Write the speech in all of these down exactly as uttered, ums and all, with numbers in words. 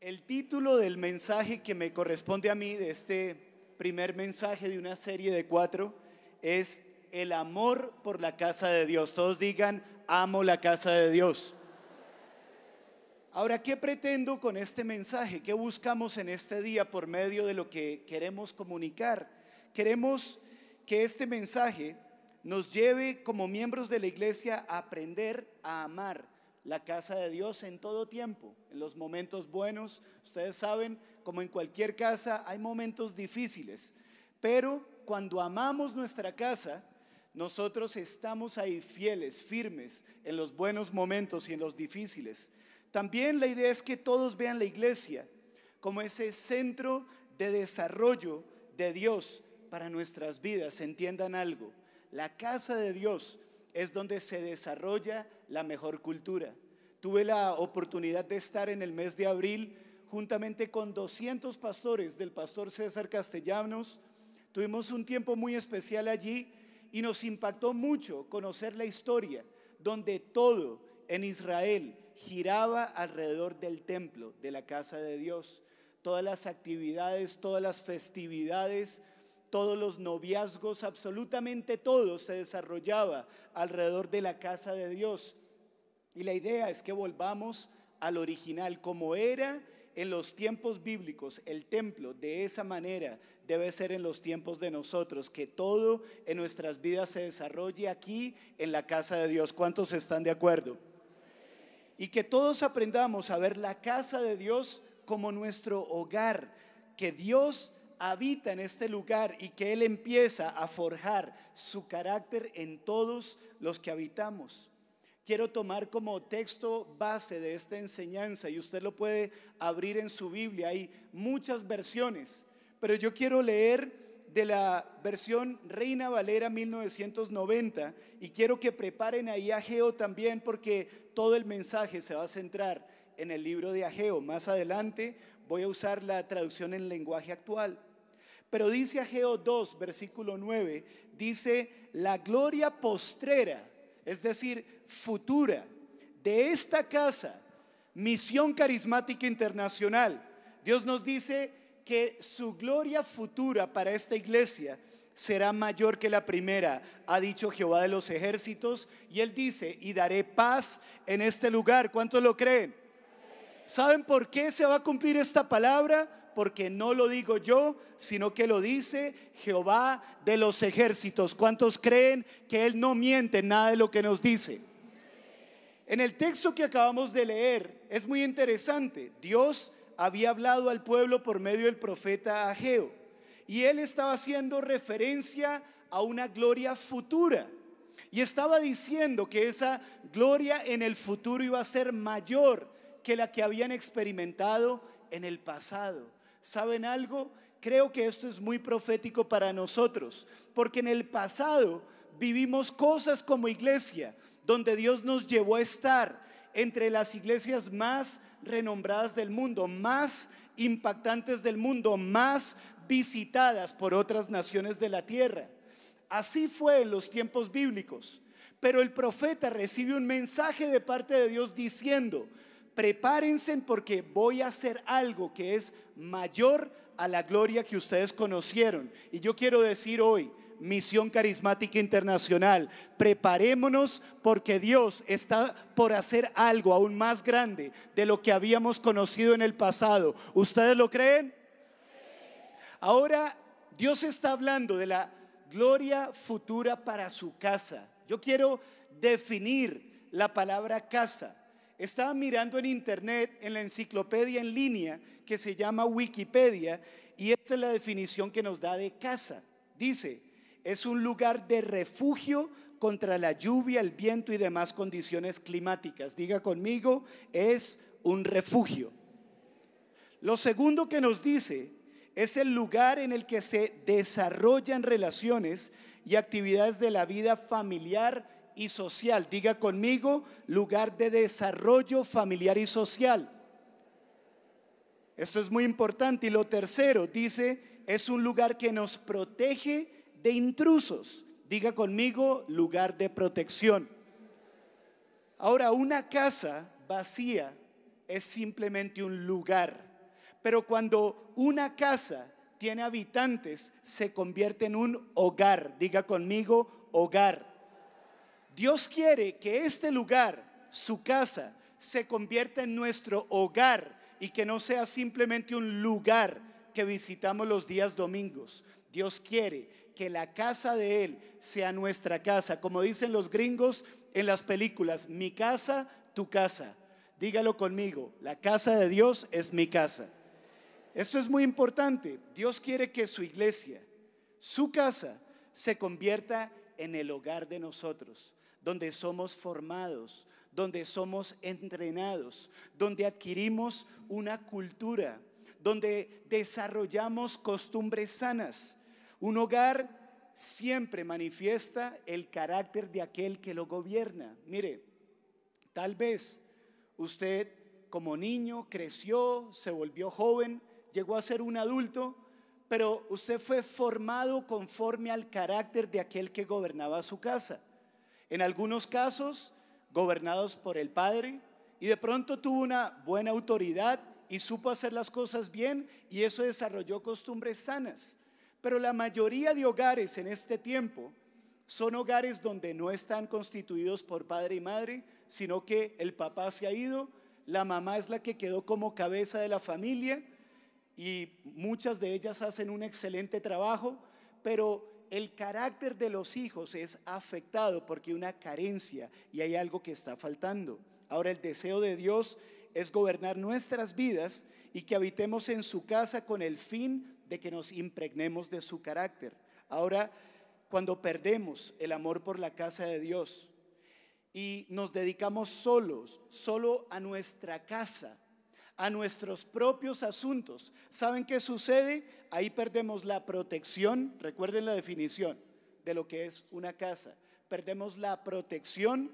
El título del mensaje que me corresponde a mí, de este primer mensaje de una serie de cuatro, es el amor por la casa de Dios. Todos digan, amo la casa de Dios. Ahora, ¿qué pretendo con este mensaje? ¿Qué buscamos en este día por medio de lo que queremos comunicar? Queremos que este mensaje nos lleve como miembros de la iglesia a aprender a amar la casa de Dios en todo tiempo, en los momentos buenos. Ustedes saben, como en cualquier casa, hay momentos difíciles, pero cuando amamos nuestra casa, nosotros estamos ahí fieles, firmes, en los buenos momentos y en los difíciles. También la idea es que todos vean la iglesia como ese centro de desarrollo de Dios para nuestras vidas. Entiendan algo, la casa de Dios es donde se desarrolla la mejor cultura. Tuve la oportunidad de estar en el mes de abril juntamente con doscientos pastores del pastor César Castellanos. Tuvimos un tiempo muy especial allí y nos impactó mucho conocer la historia, donde todo en Israel giraba alrededor del templo, de la casa de Dios. Todas las actividades, todas las festividades, todos los noviazgos, absolutamente todo se desarrollaba alrededor de la casa de Dios. Y la idea es que volvamos al original, como era en los tiempos bíblicos el templo. De esa manera debe ser en los tiempos de nosotros, que todo en nuestras vidas se desarrolle aquí en la casa de Dios. ¿Cuántos están de acuerdo? Y que todos aprendamos a ver la casa de Dios como nuestro hogar, que Dios habita en este lugar y que Él empieza a forjar su carácter en todos los que habitamos. Quiero tomar como texto base de esta enseñanza, y usted lo puede abrir en su Biblia, hay muchas versiones, pero yo quiero leer de la versión Reina Valera mil novecientos noventa, y quiero que preparen ahí a Hageo también, porque todo el mensaje se va a centrar en el libro de Hageo. Más adelante voy a usar la traducción en lenguaje actual. Pero dice Hageo dos, versículo nueve, dice: la gloria postrera, es decir, futura, de esta casa, Misión Carismática Internacional. Dios nos dice que su gloria futura para esta iglesia será mayor que la primera, ha dicho Jehová de los ejércitos. Y Él dice: y daré paz en este lugar. ¿Cuántos lo creen? ¿Saben por qué se va a cumplir esta palabra? Porque no lo digo yo, sino que lo dice Jehová de los ejércitos. ¿Cuántos creen que Él no miente en nada de lo que nos dice? En el texto que acabamos de leer es muy interesante. Dios había hablado al pueblo por medio del profeta Hageo, y él estaba haciendo referencia a una gloria futura, y estaba diciendo que esa gloria en el futuro iba a ser mayor que la que habían experimentado en el pasado. ¿Saben algo? Creo que esto es muy profético para nosotros, porque en el pasado vivimos cosas como iglesia, donde Dios nos llevó a estar entre las iglesias más renombradas del mundo, más impactantes del mundo, más visitadas por otras naciones de la tierra. Así fue en los tiempos bíblicos, pero el profeta recibe un mensaje de parte de Dios diciendo: prepárense, porque voy a hacer algo que es mayor a la gloria que ustedes conocieron. Y yo quiero decir hoy, Misión Carismática Internacional, preparémonos, porque Dios está por hacer algo aún más grande de lo que habíamos conocido en el pasado. ¿Ustedes lo creen? Ahora Dios está hablando de la gloria futura para su casa. Yo quiero definir la palabra casa. Estaba mirando en internet, en la enciclopedia en línea que se llama Wikipedia, y esta es la definición que nos da de casa. Dice: es un lugar de refugio contra la lluvia, el viento y demás condiciones climáticas. Diga conmigo, es un refugio. Lo segundo que nos dice es el lugar en el que se desarrollan relaciones y actividades de la vida familiar y social. Diga conmigo, lugar de desarrollo familiar y social. Esto es muy importante. Y lo tercero, dice, es un lugar que nos protege de intrusos. Diga conmigo, lugar de protección. Ahora, una casa vacía es simplemente un lugar. Pero cuando una casa tiene habitantes, se convierte en un hogar. Diga conmigo, hogar. Dios quiere que este lugar, su casa, se convierta en nuestro hogar y que no sea simplemente un lugar que visitamos los días domingos. Dios quiere que la casa de Él sea nuestra casa. Como dicen los gringos en las películas, mi casa, tu casa. Dígalo conmigo, la casa de Dios es mi casa. Esto es muy importante. Dios quiere que su iglesia, su casa, se convierta en el hogar de nosotros, donde somos formados, donde somos entrenados, donde adquirimos una cultura, donde desarrollamos costumbres sanas. Un hogar siempre manifiesta el carácter de aquel que lo gobierna. Mire, tal vez usted como niño creció, se volvió joven, llegó a ser un adulto, pero usted fue formado conforme al carácter de aquel que gobernaba su casa. En algunos casos, gobernados por el padre, y de pronto tuvo una buena autoridad y supo hacer las cosas bien, y eso desarrolló costumbres sanas. Pero la mayoría de hogares en este tiempo son hogares donde no están constituidos por padre y madre, sino que el papá se ha ido, la mamá es la que quedó como cabeza de la familia, y muchas de ellas hacen un excelente trabajo, pero el carácter de los hijos es afectado porque hay una carencia y hay algo que está faltando. Ahora, el deseo de Dios es gobernar nuestras vidas y que habitemos en su casa con el fin de que nos impregnemos de su carácter. Ahora, cuando perdemos el amor por la casa de Dios y nos dedicamos solos, solo a nuestra casa, a nuestros propios asuntos, ¿saben qué sucede? Ahí perdemos la protección, recuerden la definición de lo que es una casa, perdemos la protección,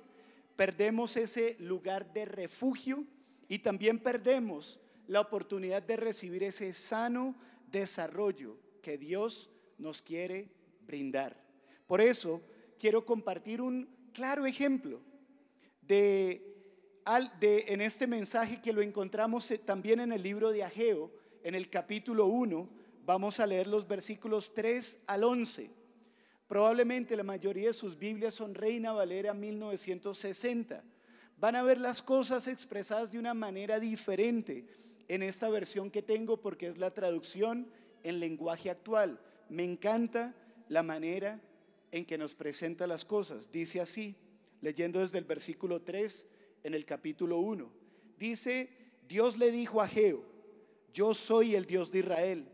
perdemos ese lugar de refugio y también perdemos la oportunidad de recibir ese sano desarrollo que Dios nos quiere brindar. Por eso quiero compartir un claro ejemplo de Al, de, en este mensaje que lo encontramos también en el libro de Hageo, en el capítulo uno, vamos a leer los versículos tres al once. Probablemente la mayoría de sus Biblias son Reina Valera mil novecientos sesenta. Van a ver las cosas expresadas de una manera diferente en esta versión que tengo porque es la traducción en lenguaje actual. Me encanta la manera en que nos presenta las cosas. Dice así, leyendo desde el versículo tres. En el capítulo uno, dice: Dios le dijo a Hageo, yo soy el Dios de Israel.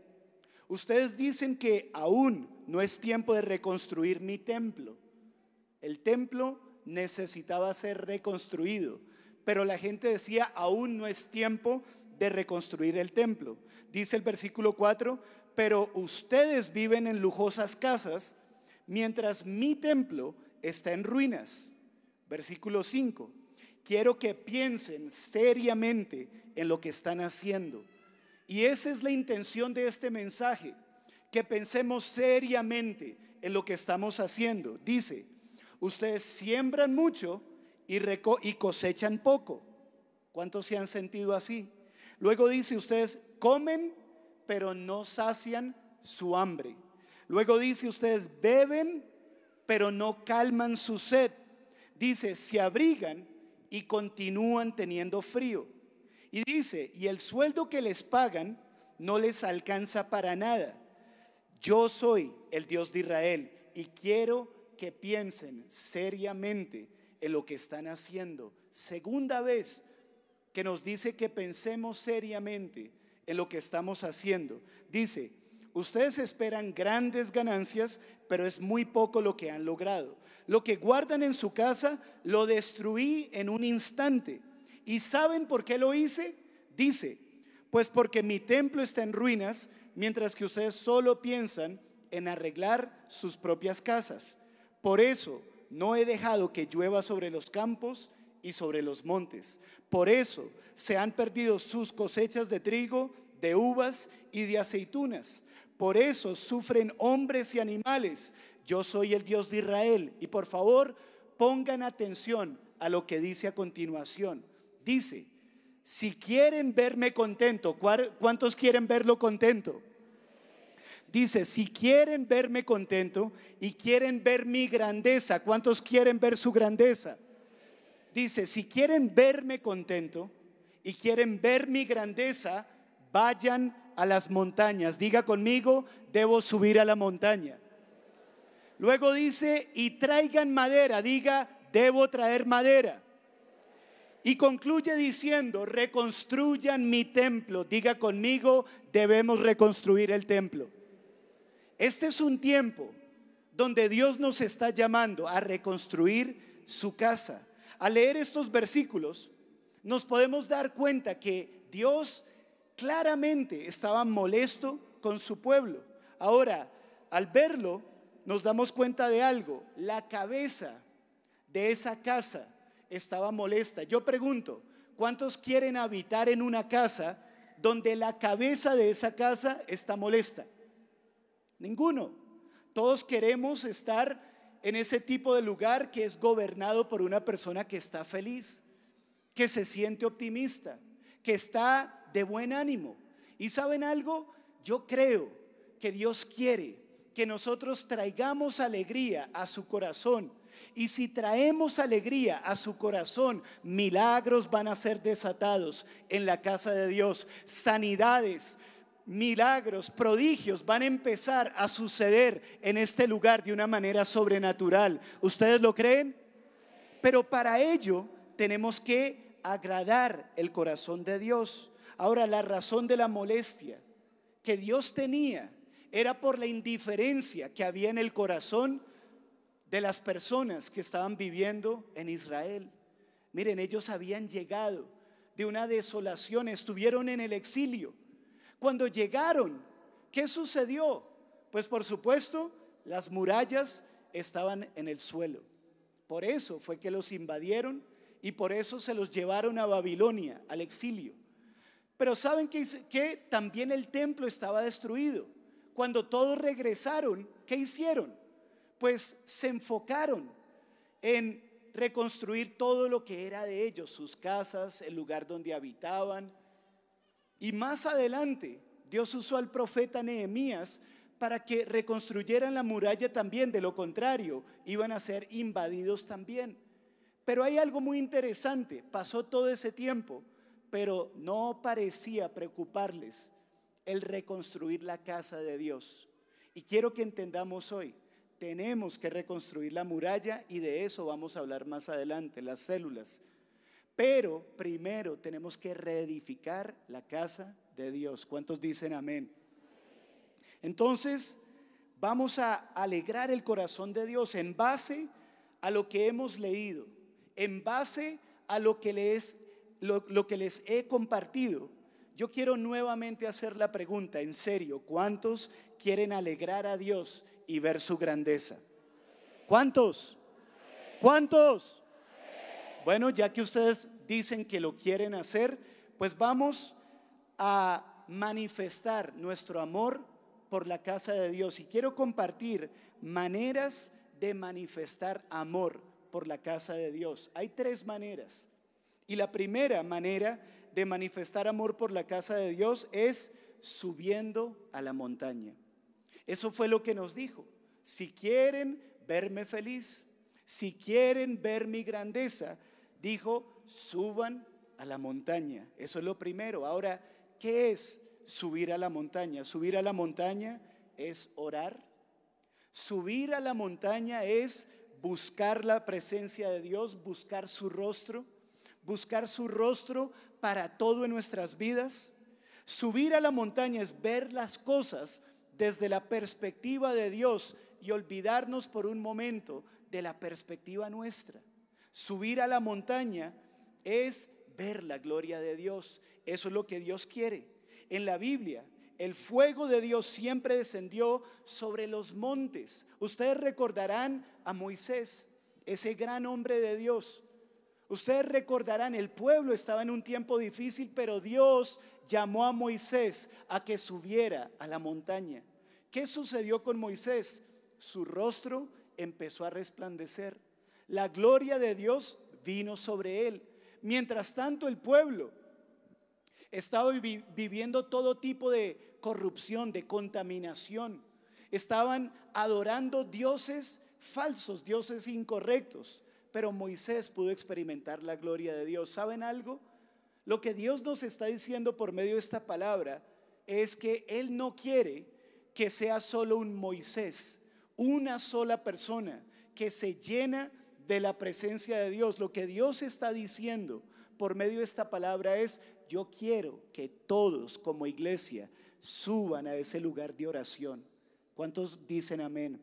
Ustedes dicen que aún no es tiempo de reconstruir mi templo. El templo necesitaba ser reconstruido, pero la gente decía: aún no es tiempo de reconstruir el templo. Dice el versículo cuatro: pero ustedes viven en lujosas casas, mientras mi templo está en ruinas. Versículo cinco: quiero que piensen seriamente en lo que están haciendo. Y esa es la intención de este mensaje, que pensemos seriamente en lo que estamos haciendo. Dice: ustedes siembran mucho y, reco- y cosechan poco. ¿Cuántos se han sentido así? Luego dice: ustedes comen, pero no sacian su hambre. Luego dice: ustedes beben, pero no calman su sed. Dice: se abrigan y continúan teniendo frío. Y dice: y el sueldo que les pagan no les alcanza para nada. Yo soy el Dios de Israel y quiero que piensen seriamente en lo que están haciendo. Segunda vez que nos dice que pensemos seriamente en lo que estamos haciendo. Dice: ustedes esperan grandes ganancias, pero es muy poco lo que han logrado. Lo que guardan en su casa lo destruí en un instante. ¿Y saben por qué lo hice? Dice: pues porque mi templo está en ruinas, mientras que ustedes solo piensan en arreglar sus propias casas. Por eso no he dejado que llueva sobre los campos y sobre los montes. Por eso se han perdido sus cosechas de trigo, de uvas y de aceitunas. Por eso sufren hombres y animales. Yo soy el Dios de Israel. Y por favor, pongan atención a lo que dice a continuación. Dice: si quieren verme contento, ¿cuántos quieren verlo contento? Dice, si quieren verme contento y quieren ver mi grandeza, ¿cuántos quieren ver su grandeza? Dice, si quieren verme contento y quieren ver mi grandeza, vayan a las montañas. Diga conmigo, debo subir a la montaña. Luego dice, y traigan madera. Diga, debo traer madera. Y concluye diciendo, reconstruyan mi templo. Diga conmigo, debemos reconstruir el templo. Este es un tiempo donde Dios nos está llamando a reconstruir su casa. Al leer estos versículos, nos podemos dar cuenta que Dios claramente estaba molesto con su pueblo. Ahora, al verlo, nos damos cuenta de algo. La cabeza de esa casa estaba molesta. Yo pregunto, ¿cuántos quieren habitar en una casa donde la cabeza de esa casa está molesta? Ninguno. Todos queremos estar en ese tipo de lugar que es gobernado por una persona que está feliz, que se siente optimista, que está de buen ánimo. ¿Y saben algo? Yo creo que Dios quiere que nosotros traigamos alegría a su corazón. Y si traemos alegría a su corazón, milagros van a ser desatados en la casa de Dios. Sanidades, milagros, prodigios van a empezar a suceder en este lugar de una manera sobrenatural. ¿Ustedes lo creen? Pero para ello tenemos que agradar el corazón de Dios. Ahora, la razón de la molestia que Dios tenía era por la indiferencia que había en el corazón de las personas que estaban viviendo en Israel. Miren, ellos habían llegado de una desolación, estuvieron en el exilio. Cuando llegaron, ¿qué sucedió? Pues por supuesto, las murallas estaban en el suelo. Por eso fue que los invadieron y por eso se los llevaron a Babilonia, al exilio. Pero ¿saben qué? Que también el templo estaba destruido. Cuando todos regresaron, ¿qué hicieron? Pues se enfocaron en reconstruir todo lo que era de ellos, sus casas, el lugar donde habitaban. Y más adelante, Dios usó al profeta Nehemías para que reconstruyeran la muralla también. De lo contrario, iban a ser invadidos también. Pero hay algo muy interesante. Pasó todo ese tiempo, pero no parecía preocuparles el reconstruir la casa de Dios. Y quiero que entendamos hoy, tenemos que reconstruir la muralla y de eso vamos a hablar más adelante, las células. Pero primero tenemos que reedificar la casa de Dios. ¿Cuántos dicen amén? Entonces vamos a alegrar el corazón de Dios en base a lo que hemos leído, en base a lo que les, lo, lo que les he compartido. Yo quiero nuevamente hacer la pregunta, en serio, ¿cuántos quieren alegrar a Dios y ver su grandeza? ¿Cuántos? ¿Cuántos? Bueno, ya que ustedes dicen que lo quieren hacer, pues vamos a manifestar nuestro amor por la casa de Dios. Y quiero compartir maneras de manifestar amor por la casa de Dios. Hay tres maneras. Y la primera manera de manifestar amor por la casa de Dios es subiendo a la montaña. Eso fue lo que nos dijo. Si quieren verme feliz, si quieren ver mi grandeza, dijo, suban a la montaña. Eso es lo primero. Ahora, ¿qué es subir a la montaña? Subir a la montaña es orar. Subir a la montaña es buscar la presencia de Dios, buscar su rostro, buscar su rostro para todo en nuestras vidas. Subir a la montaña es ver las cosas desde la perspectiva de Dios y olvidarnos por un momento de la perspectiva nuestra. Subir a la montaña es ver la gloria de Dios. Eso es lo que Dios quiere. En la Biblia, el fuego de Dios siempre descendió sobre los montes. Ustedes recordarán a Moisés, ese gran hombre de Dios. Ustedes recordarán, el pueblo estaba en un tiempo difícil, pero Dios llamó a Moisés a que subiera a la montaña. ¿Qué sucedió con Moisés? Su rostro empezó a resplandecer. La gloria de Dios vino sobre él. Mientras tanto, el pueblo He estado vi- viviendo todo tipo de corrupción, de contaminación. Estaban adorando dioses falsos, dioses incorrectos. Pero Moisés pudo experimentar la gloria de Dios. ¿Saben algo? Lo que Dios nos está diciendo por medio de esta palabra es que Él no quiere que sea solo un Moisés, una sola persona que se llena de la presencia de Dios. Lo que Dios está diciendo por medio de esta palabra es: yo quiero que todos como iglesia suban a ese lugar de oración. ¿Cuántos dicen amén?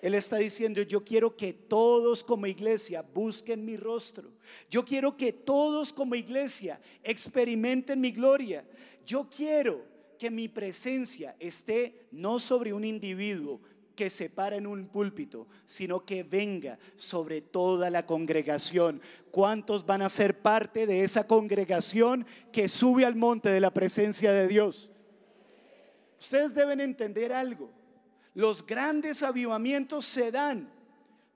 Él está diciendo: yo quiero que todos como iglesia busquen mi rostro. Yo quiero que todos como iglesia experimenten mi gloria. Yo quiero que mi presencia esté no sobre un individuo que se para en un púlpito, sino que venga sobre toda la congregación. ¿Cuántos van a ser parte de esa congregación que sube al monte de la presencia de Dios? Ustedes deben entender algo. Los grandes avivamientos se dan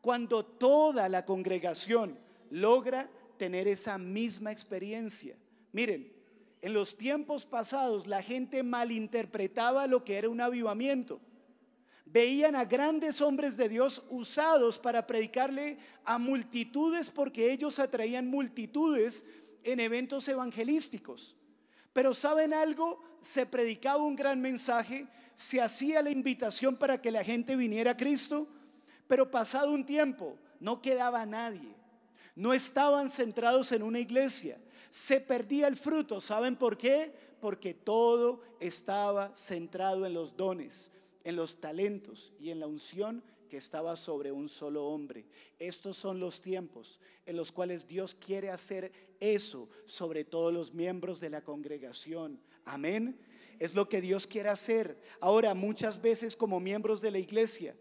cuando toda la congregación logra tener esa misma experiencia. Miren, en los tiempos pasados la gente malinterpretaba lo que era un avivamiento. Veían a grandes hombres de Dios usados para predicarle a multitudes porque ellos atraían multitudes en eventos evangelísticos. Pero ¿saben algo? Se predicaba un gran mensaje, se hacía la invitación para que la gente viniera a Cristo, pero pasado un tiempo no quedaba nadie. No estaban centrados en una iglesia. Se perdía el fruto. ¿Saben por qué? Porque todo estaba centrado en los dones, en los talentos y en la unción que estaba sobre un solo hombre. Estos son los tiempos en los cuales Dios quiere hacer eso sobre todos los miembros de la congregación. Amén. Es lo que Dios quiere hacer. Ahora, muchas veces como miembros de la iglesia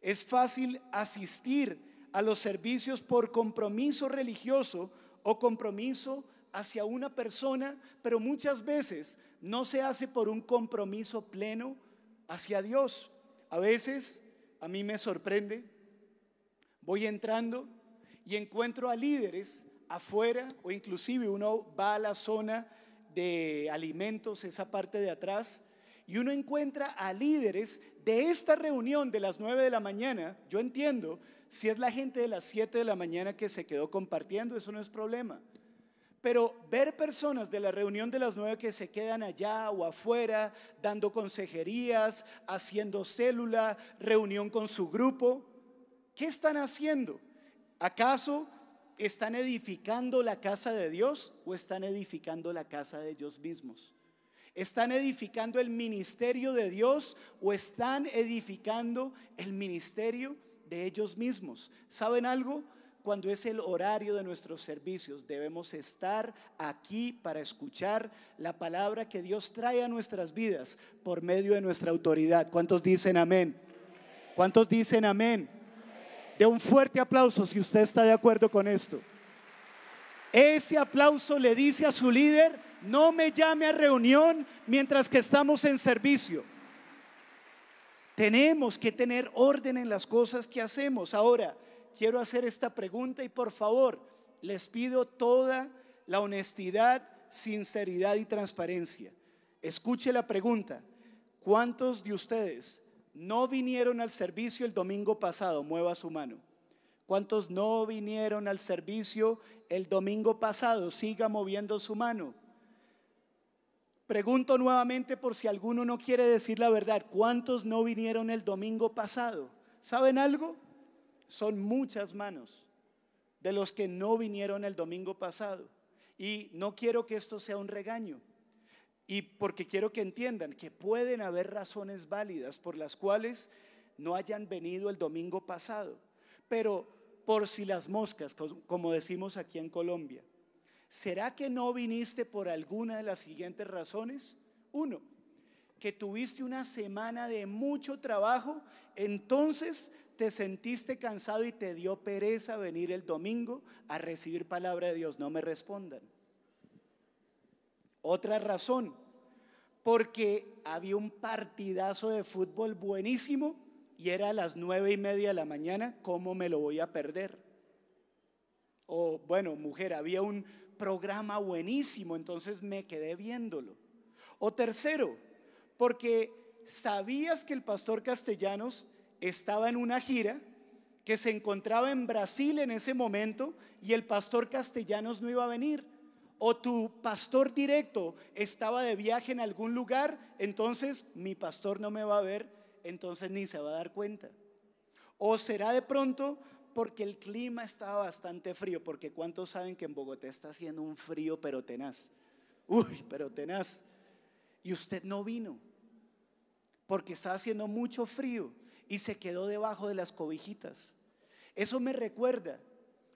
es fácil asistir a los servicios por compromiso religioso o compromiso hacia una persona, pero muchas veces no se hace por un compromiso pleno hacia Dios. A veces a mí me sorprende, voy entrando y encuentro a líderes afuera, o inclusive uno va a la zona de alimentos, esa parte de atrás, y uno encuentra a líderes de esta reunión de las nueve de la mañana. Yo entiendo, si es la gente de las siete de la mañana que se quedó compartiendo, eso no es problema. Pero ver personas de la reunión de las nueve que se quedan allá o afuera dando consejerías, haciendo célula, reunión con su grupo, ¿qué están haciendo? ¿Acaso están edificando la casa de Dios o están edificando la casa de ellos mismos? ¿Están edificando el ministerio de Dios o están edificando el ministerio de ellos mismos? ¿Saben algo? Cuando es el horario de nuestros servicios, debemos estar aquí para escuchar la palabra que Dios trae a nuestras vidas por medio de nuestra autoridad. ¿Cuántos dicen amén? Amén. ¿Cuántos dicen amén? Amén? De un fuerte aplauso si usted está de acuerdo con esto. Ese aplauso le dice a su líder: no me llame a reunión mientras que estamos en servicio. Tenemos que tener orden en las cosas que hacemos. Ahora, quiero hacer esta pregunta y por favor les pido toda la honestidad, sinceridad y transparencia. Escuche la pregunta: ¿cuántos de ustedes no vinieron al servicio el domingo pasado? Mueva su mano. ¿Cuántos no vinieron al servicio el domingo pasado? Siga moviendo su mano. Pregunto nuevamente por si alguno no quiere decir la verdad: ¿cuántos no vinieron el domingo pasado? ¿Saben algo? Son muchas manos de los que no vinieron el domingo pasado, y no quiero que esto sea un regaño, y porque quiero que entiendan que pueden haber razones válidas por las cuales no hayan venido el domingo pasado, pero por si las moscas, como decimos aquí en Colombia, ¿será que no viniste por alguna de las siguientes razones? Uno, que tuviste una semana de mucho trabajo, entonces te sentiste cansado y te dio pereza venir el domingo a recibir palabra de Dios. No me respondan. Otra razón, porque había un partidazo de fútbol buenísimo y era a las nueve y media de la mañana. ¿Cómo me lo voy a perder? o bueno, mujer, había un programa buenísimo, entonces me quedé viéndolo. O tercero, porque sabías que el pastor Castellanos estaba en una gira, que se encontraba en Brasil en ese momento y el pastor Castellanos no iba a venir. O tu pastor directo estaba de viaje en algún lugar, entonces mi pastor no me va a ver, entonces ni se va a dar cuenta. O será de pronto porque el clima estaba bastante frío, porque ¿cuántos saben que en Bogotá está haciendo un frío pero tenaz? Uy, pero tenaz. Y usted no vino porque estaba haciendo mucho frío y se quedó debajo de las cobijitas. Eso me recuerda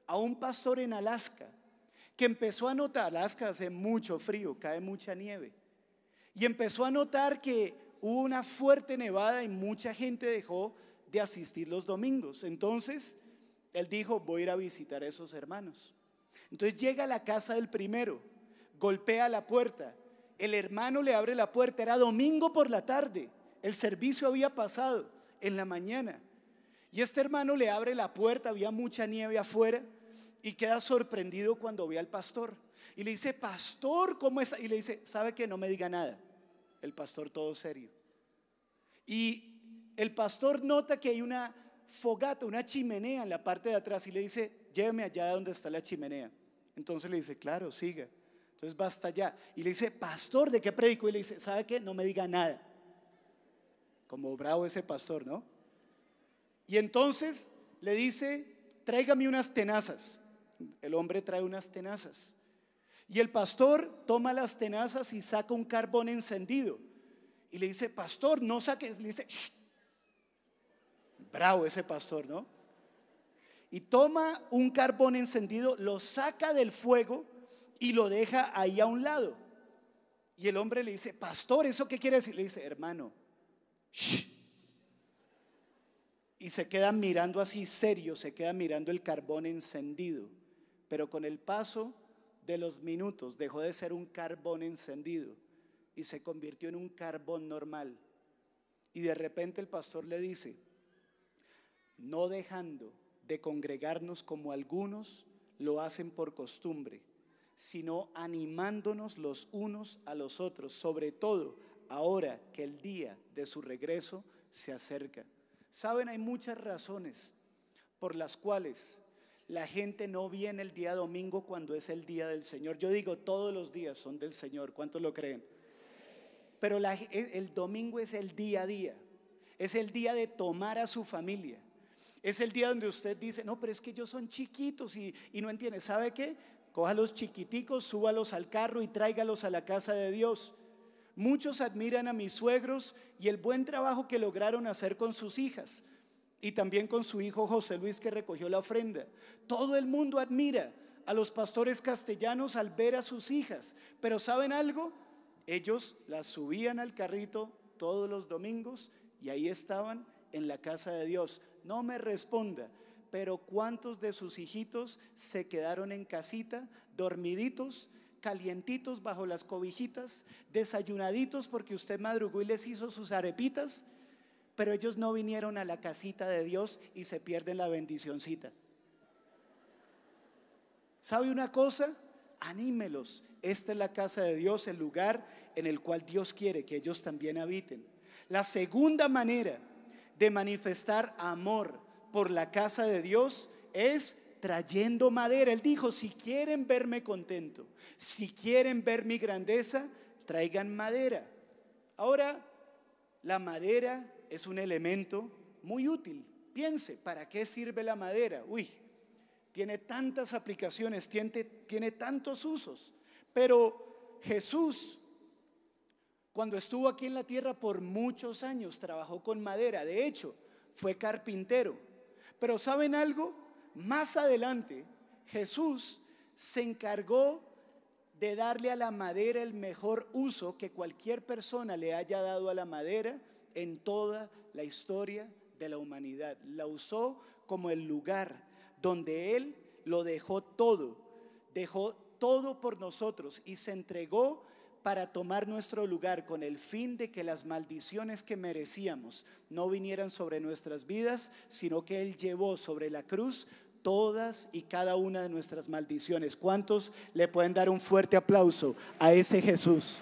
a un pastor en Alaska que empezó a notar, Alaska hace mucho frío, cae mucha nieve, y empezó a notar que hubo una fuerte nevada y mucha gente dejó de asistir los domingos. Entonces él dijo, voy a ir a visitar a esos hermanos. Entonces llega a la casa del primero, golpea la puerta, el hermano le abre la puerta, era domingo por la tarde, el servicio había pasado en la mañana, y este hermano le abre la puerta, había mucha nieve afuera, y queda sorprendido cuando ve al pastor y le dice, pastor, ¿cómo está? Y le dice, ¿sabe qué? No me diga nada. El pastor todo serio. Y el pastor nota que hay una fogata, una chimenea en la parte de atrás, y le dice, lléveme allá donde está la chimenea. Entonces le dice, claro, siga. Entonces va hasta allá y le dice, pastor, ¿de qué predico? Y le dice, ¿sabe qué? No me diga nada. Como bravo ese pastor, ¿no? Y entonces le dice, tráigame unas tenazas. El hombre trae unas tenazas. Y el pastor toma las tenazas y saca un carbón encendido. Y le dice, pastor, no saques. Le dice, shh. Bravo ese pastor, ¿no? Y toma un carbón encendido, lo saca del fuego y lo deja ahí a un lado. Y el hombre le dice, pastor, ¿eso qué quiere decir? Le dice, hermano, shh. Y se queda mirando así serio, se queda mirando el carbón encendido. Pero con el paso de los minutos dejó de ser un carbón encendido y se convirtió en un carbón normal. Y de repente el pastor le dice, no dejando de congregarnos como algunos lo hacen por costumbre, sino animándonos los unos a los otros, sobre todo ahora que el día de su regreso se acerca. Saben, hay muchas razones por las cuales la gente no viene el día domingo cuando es el día del Señor. Yo digo, todos los días son del Señor, ¿cuántos lo creen? Pero la, el domingo es el día a día, es el día de tomar a su familia. Es el día donde usted dice, no, pero es que ellos son chiquitos y, y no entiende. ¿Sabe qué? Coja a los chiquiticos, súbalos al carro y tráigalos a la casa de Dios. Muchos admiran a mis suegros y el buen trabajo que lograron hacer con sus hijas y también con su hijo José Luis, que recogió la ofrenda. Todo el mundo admira a los pastores Castellanos al ver a sus hijas, pero ¿saben algo? Ellos las subían al carrito todos los domingos y ahí estaban en la casa de Dios. No me responda, pero ¿cuántos de sus hijitos se quedaron en casita, dormiditos, calientitos bajo las cobijitas, desayunaditos porque usted madrugó y les hizo sus arepitas, pero ellos no vinieron a la casita de Dios y se pierden la bendicioncita? ¿Sabe una cosa? Anímelos. Esta es la casa de Dios, el lugar en el cual Dios quiere que ellos también habiten. La segunda manera de manifestar amor por la casa de Dios es trayendo madera. Él dijo, si quieren verme contento, si quieren ver mi grandeza, traigan madera. Ahora, la madera es un elemento muy útil. Piense, ¿para qué sirve la madera? Uy, tiene tantas aplicaciones, tiene, tiene tantos usos. Pero Jesús, cuando estuvo aquí en la tierra por muchos años, trabajó con madera. De hecho, fue carpintero. Pero ¿saben algo? Más adelante, Jesús se encargó de darle a la madera el mejor uso que cualquier persona le haya dado a la madera en toda la historia de la humanidad. La usó como el lugar donde Él lo dejó todo, dejó todo por nosotros y se entregó para tomar nuestro lugar, con el fin de que las maldiciones que merecíamos no vinieran sobre nuestras vidas, sino que Él llevó sobre la cruz todas y cada una de nuestras maldiciones. ¿Cuántos le pueden dar un fuerte aplauso a ese Jesús?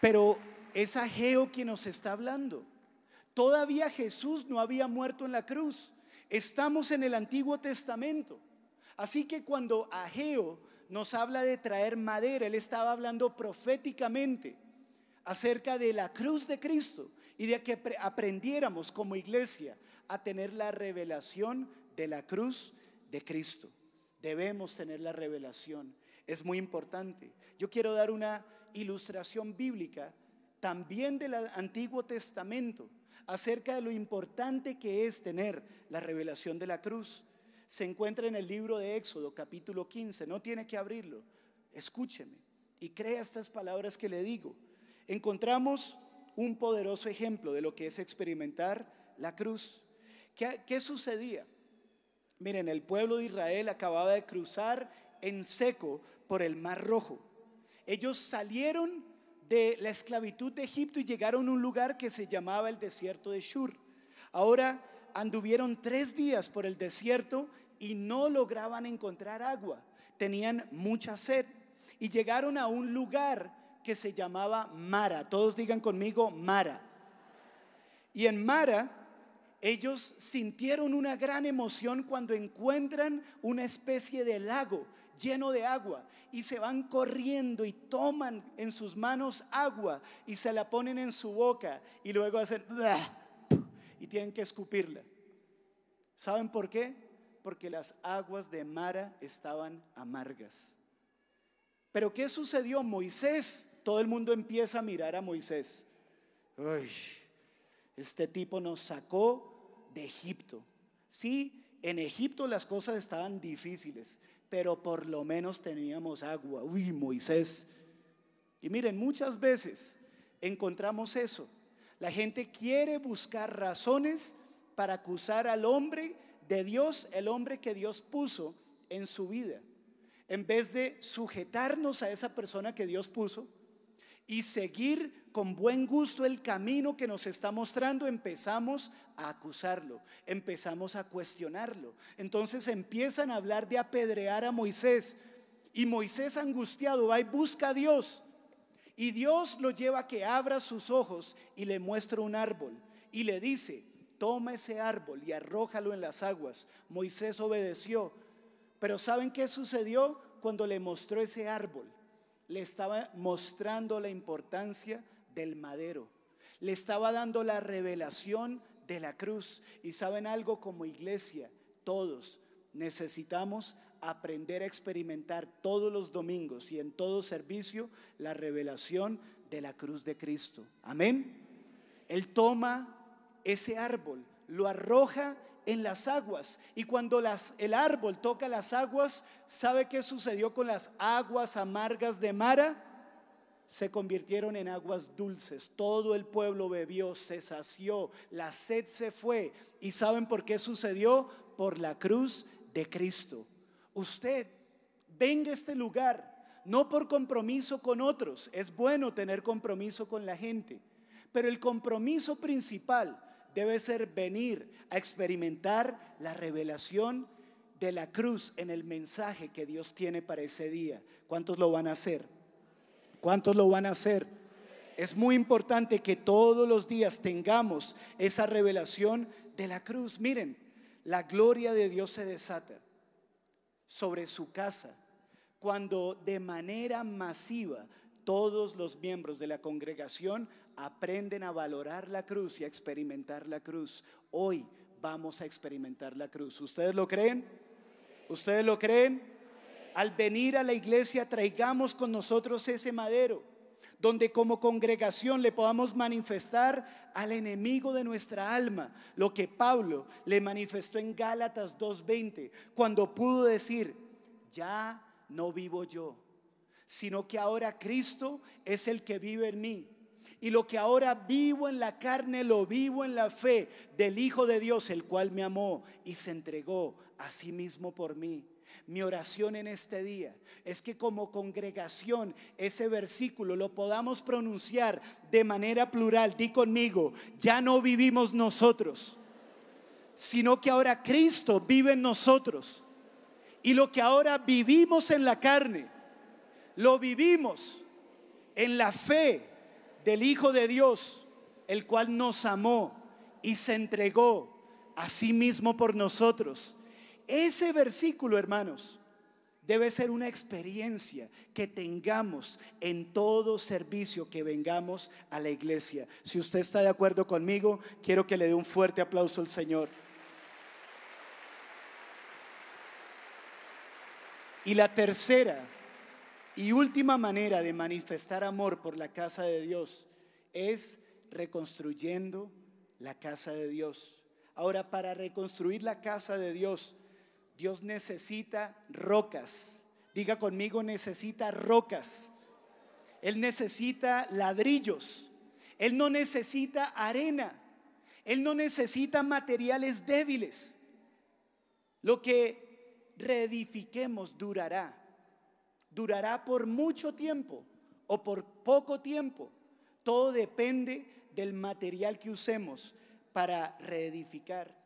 Pero es Hageo quien nos está hablando. Todavía Jesús no había muerto en la cruz. Estamos en el Antiguo Testamento. Así que cuando Hageo nos habla de traer madera, él estaba hablando proféticamente acerca de la cruz de Cristo y de que aprendiéramos como iglesia a tener la revelación de la cruz de Cristo. Debemos tener la revelación. Es muy importante. Yo quiero dar una ilustración bíblica también del Antiguo Testamento acerca de lo importante que es tener la revelación de la cruz. Se encuentra en el libro de Éxodo capítulo quince, no tiene que abrirlo, escúcheme y crea estas palabras que le digo. Encontramos un poderoso ejemplo de lo que es experimentar la cruz. ¿Qué, qué sucedía? Miren, el pueblo de Israel acababa de cruzar en seco por el Mar Rojo. Ellos salieron de la esclavitud de Egipto y llegaron a un lugar que se llamaba el desierto de Shur. Ahora anduvieron tres días por el desierto y no lograban encontrar agua. Tenían mucha sed y llegaron a un lugar que se llamaba Mara. Todos digan conmigo Mara. Y en Mara ellos sintieron una gran emoción cuando encuentran una especie de lago lleno de agua y se van corriendo y toman en sus manos agua y se la ponen en su boca y luego hacen y tienen que escupirla. ¿Saben por qué? Porque las aguas de Mara estaban amargas. Pero ¿qué sucedió? Moisés, todo el mundo empieza a mirar a Moisés. Uy, este tipo nos sacó de Egipto. Sí, en Egipto las cosas estaban difíciles, pero por lo menos teníamos agua. Uy, Moisés. Y miren, muchas veces encontramos eso. La gente quiere buscar razones para acusar al hombre de Dios, el hombre que Dios puso en su vida, en vez de sujetarnos a esa persona que Dios puso y seguir con buen gusto el camino que nos está mostrando. Empezamos a acusarlo, empezamos a cuestionarlo. Entonces empiezan a hablar de apedrear a Moisés, y Moisés, angustiado, va y busca a Dios. Y Dios lo lleva a que abra sus ojos y le muestra un árbol y le dice: toma ese árbol y arrójalo en las aguas. Moisés obedeció, pero ¿saben qué sucedió cuando le mostró ese árbol? Le estaba mostrando la importancia del madero, le estaba dando la revelación de la cruz. Y ¿saben algo? Como iglesia todos necesitamos aprender a experimentar todos los domingos y en todo servicio la revelación de la cruz de Cristo. Amén. Él toma ese árbol, lo arroja en las aguas, y cuando las, el árbol toca las aguas, ¿sabe qué sucedió con las aguas amargas de Mara? Se convirtieron en aguas dulces. Todo el pueblo bebió, se sació, la sed se fue. ¿Y saben por qué sucedió? Por la cruz de Cristo. Usted venga a este lugar no por compromiso con otros. Es bueno tener compromiso con la gente, pero el compromiso principal debe ser venir a experimentar la revelación de la cruz en el mensaje que Dios tiene para ese día. ¿Cuántos lo van a hacer? ¿Cuántos lo van a hacer? Es muy importante que todos los días tengamos esa revelación de la cruz. Miren, la gloria de Dios se desata sobre su casa cuando de manera masiva todos los miembros de la congregación aprenden a valorar la cruz y a experimentar la cruz. Hoy vamos a experimentar la cruz. ¿Ustedes lo creen? ¿Ustedes lo creen? Al venir a la iglesia, traigamos con nosotros ese madero donde como congregación le podamos manifestar al enemigo de nuestra alma lo que Pablo le manifestó en Gálatas dos veinte, cuando pudo decir: ya no vivo yo, sino que ahora Cristo es el que vive en mí. Y lo que ahora vivo en la carne, lo vivo en la fe del Hijo de Dios, el cual me amó y se entregó a sí mismo por mí. Mi oración en este día es que como congregación ese versículo lo podamos pronunciar de manera plural. Di conmigo, ya no vivimos nosotros, sino que ahora Cristo vive en nosotros. Y lo que ahora vivimos en la carne, lo vivimos en la fe del Hijo de Dios, el cual nos amó y se entregó a sí mismo por nosotros. Ese versículo, hermanos, debe ser una experiencia que tengamos en todo servicio que vengamos a la iglesia. Si usted está de acuerdo conmigo, quiero que le dé un fuerte aplauso al Señor. Y la tercera y última manera de manifestar amor por la casa de Dios es reconstruyendo la casa de Dios. Ahora, para reconstruir la casa de Dios, Dios necesita rocas. Diga conmigo, necesita rocas. Él necesita ladrillos. Él no necesita arena. Él no necesita materiales débiles. Lo que reedifiquemos durará. Durará por mucho tiempo o por poco tiempo. Todo depende del material que usemos para reedificar.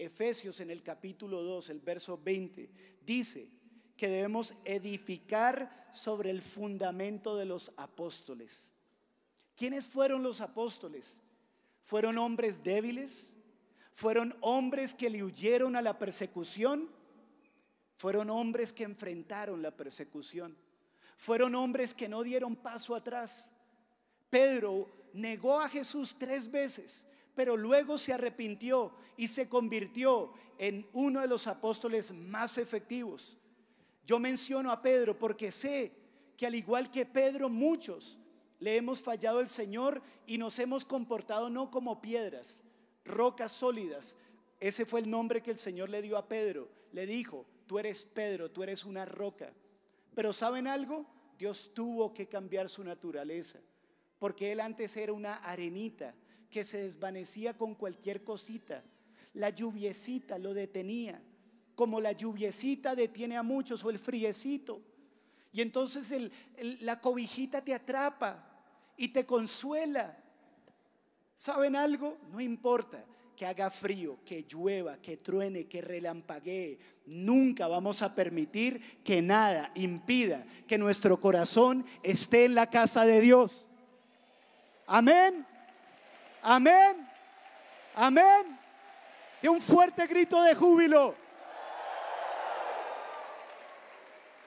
Efesios en el capítulo dos, el verso veinte, dice que debemos edificar sobre el fundamento de los apóstoles. ¿Quiénes fueron los apóstoles? ¿Fueron hombres débiles? ¿Fueron hombres que le huyeron a la persecución? ¿Fueron hombres que enfrentaron la persecución? ¿Fueron hombres que no dieron paso atrás? Pedro negó a Jesús tres veces, pero luego se arrepintió y se convirtió en uno de los apóstoles más efectivos. Yo menciono a Pedro porque sé que al igual que Pedro, muchos le hemos fallado al Señor y nos hemos comportado no como piedras, rocas sólidas. Ese fue el nombre que el Señor le dio a Pedro. Le dijo, tú eres Pedro, tú eres una roca. Pero ¿saben algo? Dios tuvo que cambiar su naturaleza, porque él antes era una arenita que se desvanecía con cualquier cosita. La lluviecita lo detenía, como la lluviecita detiene a muchos, o el friecito. Y entonces el, el, la cobijita te atrapa y te consuela. ¿Saben algo? No importa que haga frío, que llueva, que truene, que relampaguee. Nunca vamos a permitir que nada impida que nuestro corazón esté en la casa de Dios. Amén. Amén, amén, de un fuerte grito de júbilo.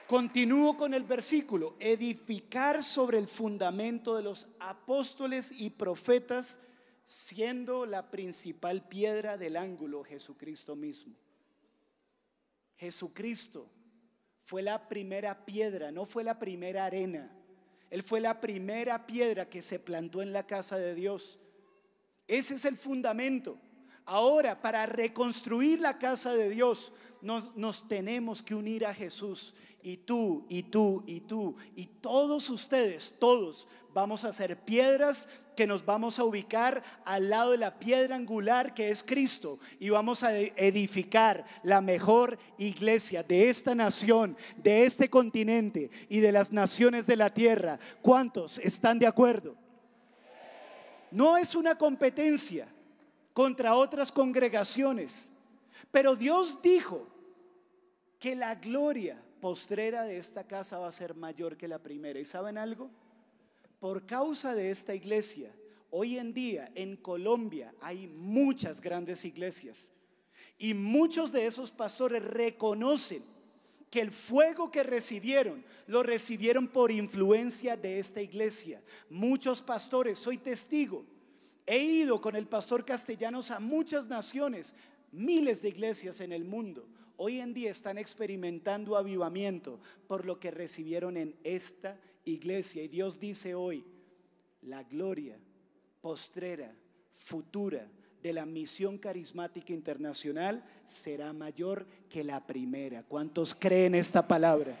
Continúo con el versículo, edificar sobre el fundamento de los apóstoles y profetas, siendo la principal piedra del ángulo Jesucristo mismo. Jesucristo fue la primera piedra, no fue la primera arena. Él fue la primera piedra que se plantó en la casa de Dios. Ese es el fundamento. Ahora, para reconstruir la casa de Dios, nos, nos tenemos que unir a Jesús. Y tú, y tú, y tú, y todos ustedes, todos vamos a ser piedras que nos vamos a ubicar al lado de la piedra angular que es Cristo. Y vamos a edificar la mejor iglesia de esta nación, de este continente y de las naciones de la tierra. ¿Cuántos están de acuerdo? No es una competencia contra otras congregaciones, pero Dios dijo que la gloria postrera de esta casa va a ser mayor que la primera. ¿Y saben algo? Por causa de esta iglesia, hoy en día en Colombia hay muchas grandes iglesias y muchos de esos pastores reconocen que el fuego que recibieron, lo recibieron por influencia de esta iglesia. Muchos pastores, soy testigo, he ido con el pastor Castellanos a muchas naciones, miles de iglesias en el mundo. Hoy en día están experimentando avivamiento por lo que recibieron en esta iglesia. Y Dios dice hoy, la gloria postrera, futura, de la Misión Carismática Internacional será mayor que la primera. ¿Cuántos creen esta palabra?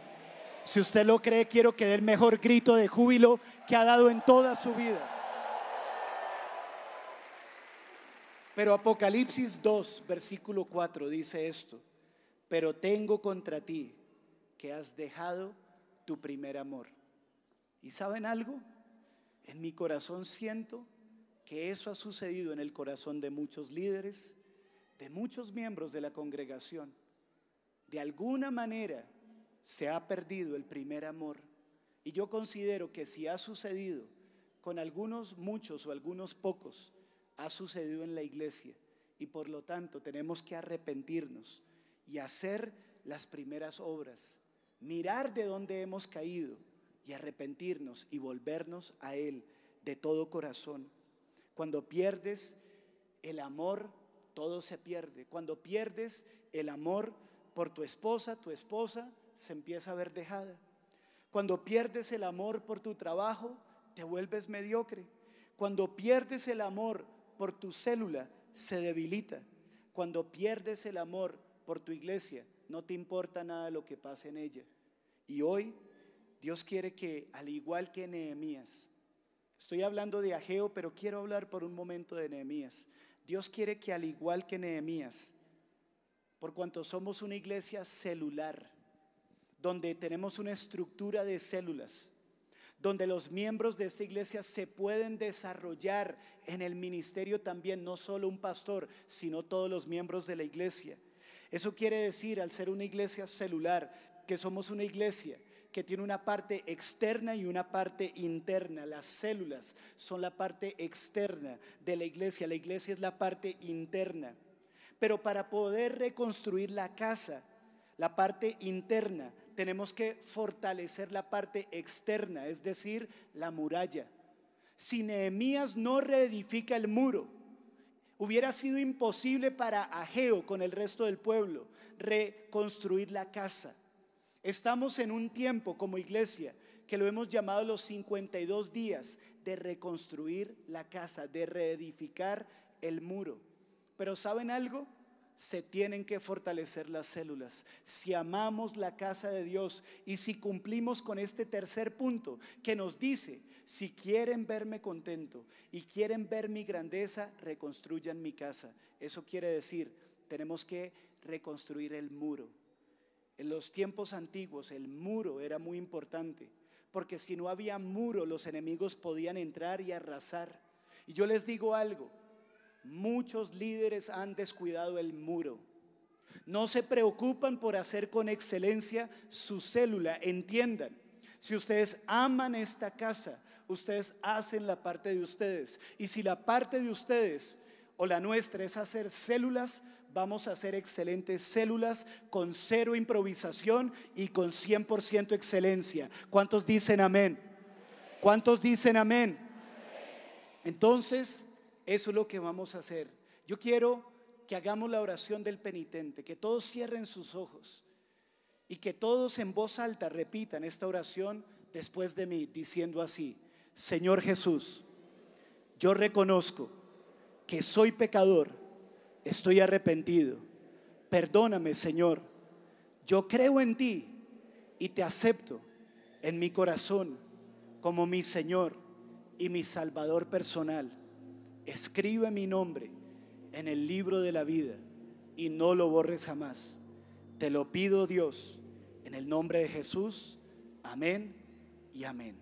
Si usted lo cree, quiero que dé el mejor grito de júbilo que ha dado en toda su vida. Pero Apocalipsis dos, versículo cuatro dice esto: pero tengo contra ti que has dejado tu primer amor. ¿Y saben algo? En mi corazón siento que eso ha sucedido en el corazón de muchos líderes, de muchos miembros de la congregación. De alguna manera se ha perdido el primer amor. Y yo considero que si ha sucedido con algunos muchos o algunos pocos, ha sucedido en la iglesia. Y por lo tanto tenemos que arrepentirnos y hacer las primeras obras, mirar de dónde hemos caído y arrepentirnos y volvernos a Él de todo corazón. Cuando pierdes el amor, todo se pierde. Cuando pierdes el amor por tu esposa, tu esposa se empieza a ver dejada. Cuando pierdes el amor por tu trabajo, te vuelves mediocre. Cuando pierdes el amor por tu célula, se debilita. Cuando pierdes el amor por tu iglesia, no te importa nada lo que pase en ella. Y hoy Dios quiere que, al igual que Nehemías, estoy hablando de Hageo, pero quiero hablar por un momento de Nehemías. Dios quiere que, al igual que Nehemías, por cuanto somos una iglesia celular, donde tenemos una estructura de células, donde los miembros de esta iglesia se pueden desarrollar en el ministerio también, no solo un pastor, sino todos los miembros de la iglesia. Eso quiere decir, al ser una iglesia celular, que somos una iglesia que tiene una parte externa y una parte interna. Las células son la parte externa de la iglesia, la iglesia es la parte interna. Pero para poder reconstruir la casa, la parte interna, tenemos que fortalecer la parte externa, es decir, la muralla. Si Nehemías no reedifica el muro, hubiera sido imposible para Hageo con el resto del pueblo reconstruir la casa. Estamos en un tiempo como iglesia que lo hemos llamado los cincuenta y dos días de reconstruir la casa, de reedificar el muro. Pero ¿saben algo? Se tienen que fortalecer las células. Si amamos la casa de Dios y si cumplimos con este tercer punto que nos dice: si quieren verme contento y quieren ver mi grandeza, reconstruyan mi casa. Eso quiere decir, tenemos que reconstruir el muro. En los tiempos antiguos el muro era muy importante, porque si no había muro los enemigos podían entrar y arrasar. Y yo les digo algo, muchos líderes han descuidado el muro. No se preocupan por hacer con excelencia su célula. Entiendan, si ustedes aman esta casa, ustedes hacen la parte de ustedes. Y si la parte de ustedes o la nuestra es hacer células, vamos a hacer excelentes células con cero improvisación y con cien por ciento excelencia. ¿Cuántos dicen amén? ¿Cuántos dicen amén? Entonces, eso es lo que vamos a hacer. Yo quiero que hagamos la oración del penitente, que todos cierren sus ojos y que todos en voz alta repitan esta oración después de mí, diciendo así: Señor Jesús, yo reconozco que soy pecador, estoy arrepentido, perdóname Señor, yo creo en ti y te acepto en mi corazón como mi Señor y mi Salvador personal. Escribe mi nombre en el libro de la vida y no lo borres jamás. Te lo pido Dios, en el nombre de Jesús. Amén y amén.